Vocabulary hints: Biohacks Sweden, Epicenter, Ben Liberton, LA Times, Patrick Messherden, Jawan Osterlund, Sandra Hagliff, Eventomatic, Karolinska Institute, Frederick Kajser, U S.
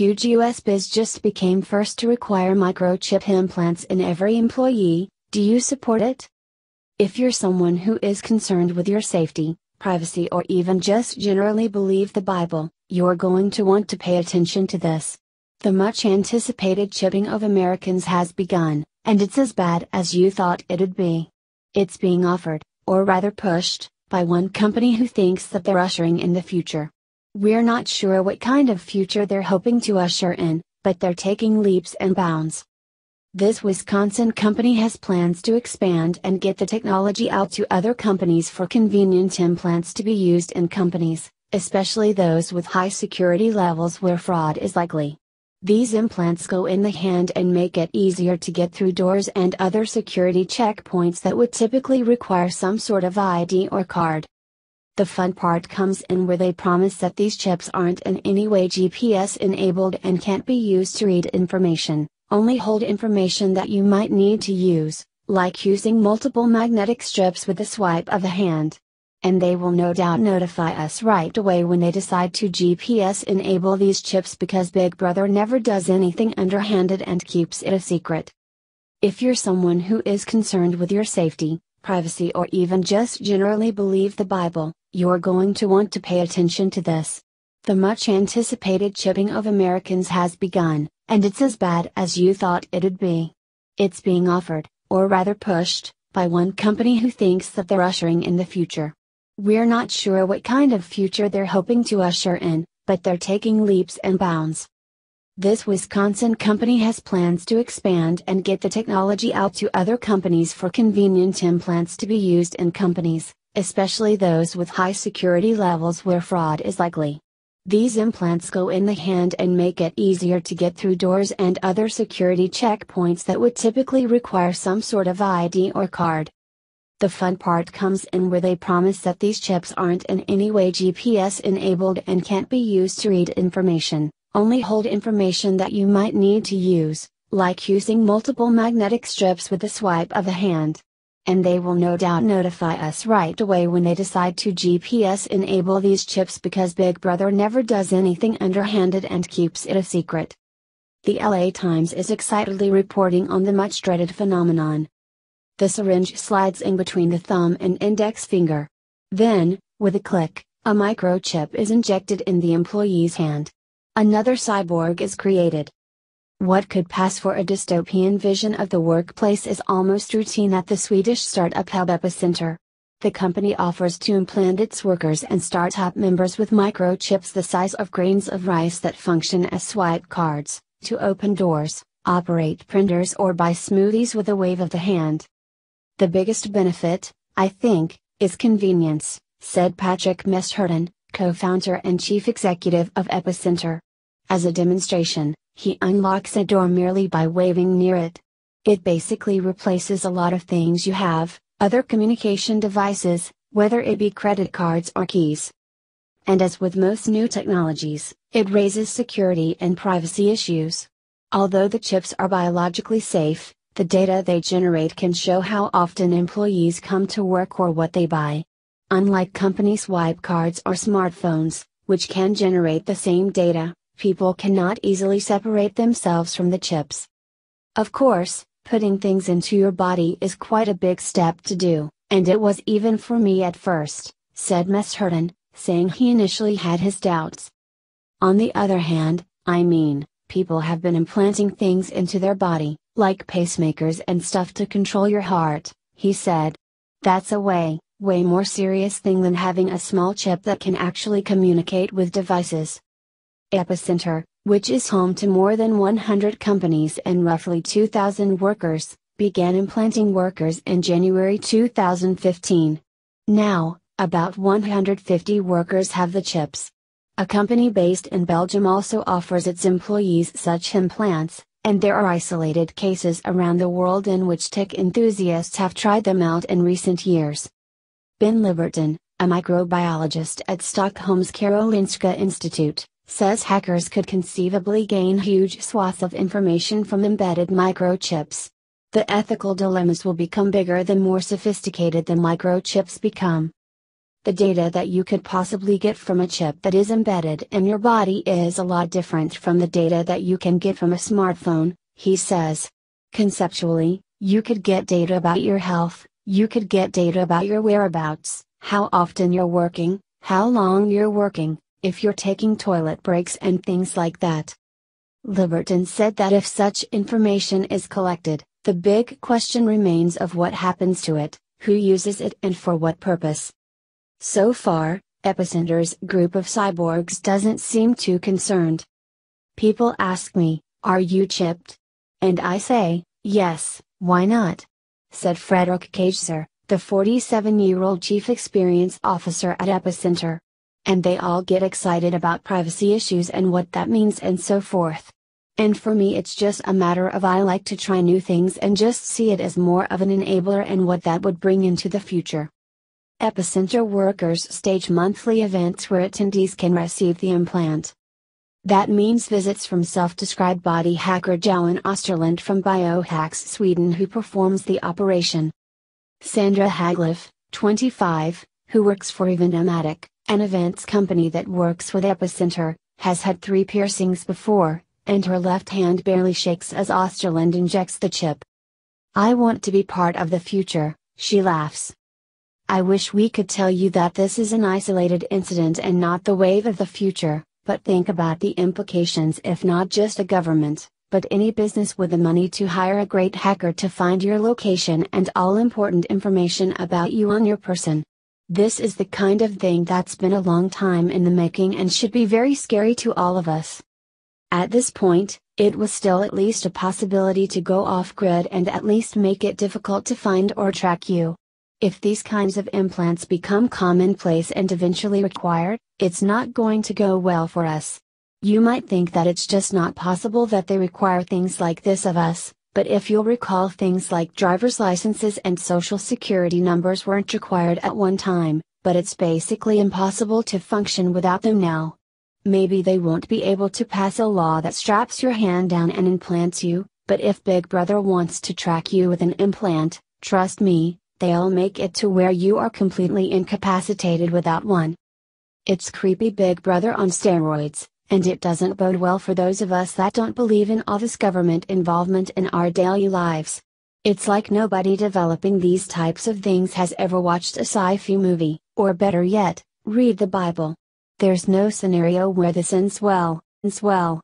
huge US biz just became first to require microchip implants in every employee. Do you support it? If you're someone who is concerned with your safety, privacy, or even just generally believe the Bible, you're going to want to pay attention to this. The much anticipated chipping of Americans has begun, and it's as bad as you thought it'd be. It's being offered, or rather pushed, by one company who thinks that they're ushering in the future. We're not sure what kind of future they're hoping to usher in, but they're taking leaps and bounds. This Wisconsin company has plans to expand and get the technology out to other companies for convenient implants to be used in companies, especially those with high security levels where fraud is likely. These implants go in the hand and make it easier to get through doors and other security checkpoints that would typically require some sort of ID or card. The fun part comes in where they promise that these chips aren't in any way GPS enabled and can't be used to read information. Only hold information that you might need to use, like using multiple magnetic strips with a swipe of the hand. And they will no doubt notify us right away when they decide to GPS enable these chips, because Big Brother never does anything underhanded and keeps it a secret. If you're someone who is concerned with your safety, privacy, or even just generally believe the Bible, you're going to want to pay attention to this. The much anticipated chipping of Americans has begun, and it's as bad as you thought it'd be. It's being offered, or rather pushed, by one company who thinks that they're ushering in the future. We're not sure what kind of future they're hoping to usher in, but they're taking leaps and bounds. This Wisconsin company has plans to expand and get the technology out to other companies for convenient implants to be used in companies, especially those with high security levels where fraud is likely. These implants go in the hand and make it easier to get through doors and other security checkpoints that would typically require some sort of ID or card. The fun part comes in where they promise that these chips aren't in any way GPS enabled and can't be used to read information. Only hold information that you might need to use, like using multiple magnetic strips with a swipe of the hand. And they will no doubt notify us right away when they decide to GPS enable these chips, because Big Brother never does anything underhanded and keeps it a secret. The LA Times is excitedly reporting on the much dreaded phenomenon. The syringe slides in between the thumb and index finger. Then, with a click, a microchip is injected in the employee's hand. Another cyborg is created. What could pass for a dystopian vision of the workplace is almost routine at the Swedish startup hub Epicenter. The company offers to implant its workers and startup members with microchips the size of grains of rice that function as swipe cards, to open doors, operate printers, or buy smoothies with a wave of the hand. The biggest benefit, I think, is convenience, said Patrick Messherden, co-founder and chief executive of Epicenter. As a demonstration, he unlocks a door merely by waving near it. It basically replaces a lot of things you have, other communication devices, whether it be credit cards or keys. And as with most new technologies, it raises security and privacy issues. Although the chips are biologically safe, the data they generate can show how often employees come to work or what they buy. Unlike company swipe cards or smartphones, which can generate the same data, people cannot easily separate themselves from the chips. Of course, putting things into your body is quite a big step to do, and it was even for me at first, said Messherden, saying he initially had his doubts. On the other hand, people have been implanting things into their body, like pacemakers and stuff to control your heart, he said. That's a way more serious thing than having a small chip that can actually communicate with devices. Epicenter, which is home to more than 100 companies and roughly 2,000 workers, began implanting workers in January 2015. Now, about 150 workers have the chips. A company based in Belgium also offers its employees such implants, and there are isolated cases around the world in which tech enthusiasts have tried them out in recent years. Ben Liberton, a microbiologist at Stockholm's Karolinska Institute, says hackers could conceivably gain huge swaths of information from embedded microchips. The ethical dilemmas will become bigger the more sophisticated the microchips become. the data that you could possibly get from a chip that is embedded in your body is a lot different from the data that you can get from a smartphone, he says. Conceptually, you could get data about your health, you could get data about your whereabouts, how often you're working, how long you're working, if you're taking toilet breaks and things like that. Liberton said that if such information is collected, the big question remains of what happens to it, who uses it and for what purpose. So far, Epicenter's group of cyborgs doesn't seem too concerned. People ask me, are you chipped? And I say, yes, why not? Said Frederick Kajser, the 47-year-old chief experience officer at Epicenter. And they all get excited about privacy issues and what that means and so forth. And for me it's just a matter of I like to try new things and just see it as more of an enabler and what that would bring into the future. Epicenter workers stage monthly events where attendees can receive the implant. That means visits from self-described body hacker Jawan Osterlund from Biohacks Sweden who performs the operation. Sandra Hagliff, 25, who works for Eventomatic, an events company that works with Epicenter, has had 3 piercings before, and her left hand barely shakes as Osterlund injects the chip. I want to be part of the future, she laughs. I wish we could tell you that this is an isolated incident and not the wave of the future, but think about the implications if not just a government, but any business with the money to hire a great hacker to find your location and all important information about you on your person. This is the kind of thing that's been a long time in the making and should be very scary to all of us. At this point, it was still at least a possibility to go off-grid and at least make it difficult to find or track you. If these kinds of implants become commonplace and eventually required, it's not going to go well for us. You might think that it's just not possible that they require things like this of us, but if you'll recall things like driver's licenses and social security numbers weren't required at one time, but it's basically impossible to function without them now. Maybe they won't be able to pass a law that straps your hand down and implants you, but if Big Brother wants to track you with an implant, trust me, they'll make it to where you are completely incapacitated without one. It's creepy Big Brother on steroids, and it doesn't bode well for those of us that don't believe in all this government involvement in our daily lives. It's like nobody developing these types of things has ever watched a sci-fi movie, or better yet, read the Bible. There's no scenario where this ends well.